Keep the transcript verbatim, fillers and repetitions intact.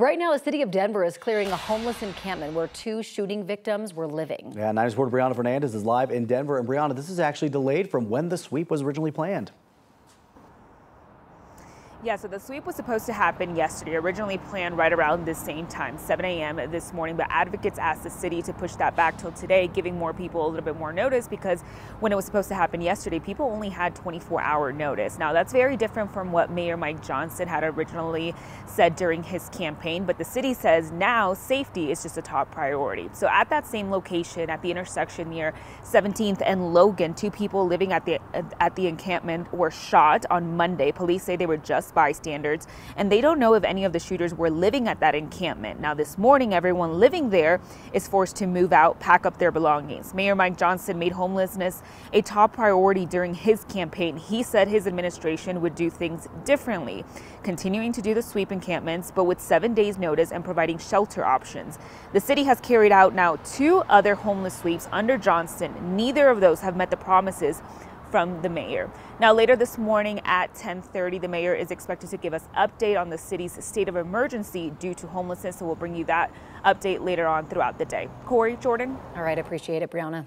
Right now, the city of Denver is clearing a homeless encampment where two shooting victims were living. Yeah, nine news reporter Brianna Fernandez is live in Denver. And Brianna, this is actually delayed from when the sweep was originally planned. Yeah, so the sweep was supposed to happen yesterday, originally planned right around this same time, seven A M this morning, but advocates asked the city to push that back till today, giving more people a little bit more notice, because when it was supposed to happen yesterday, people only had twenty-four hour notice. Now, that's very different from what Mayor Mike Johnston had originally said during his campaign, but the city says now safety is just a top priority. So at that same location, at the intersection near seventeenth and Logan, two people living at the at the encampment were shot on Monday. Police say they were just bystanders, and they don't know if any of the shooters were living at that encampment. Now this morning, everyone living there is forced to move out, pack up their belongings. Mayor Mike Johnston made homelessness a top priority during his campaign. He said his administration would do things differently, continuing to do the sweep encampments, but with seven days notice and providing shelter options. The city has carried out now two other homeless sweeps under Johnston. Neither of those have met the promises from the mayor. Now later this morning at ten thirty, the mayor is expected to give us update on the city's state of emergency due to homelessness. So we'll bring you that update later on throughout the day. Corey, Jordan. All right, appreciate it, Brianna.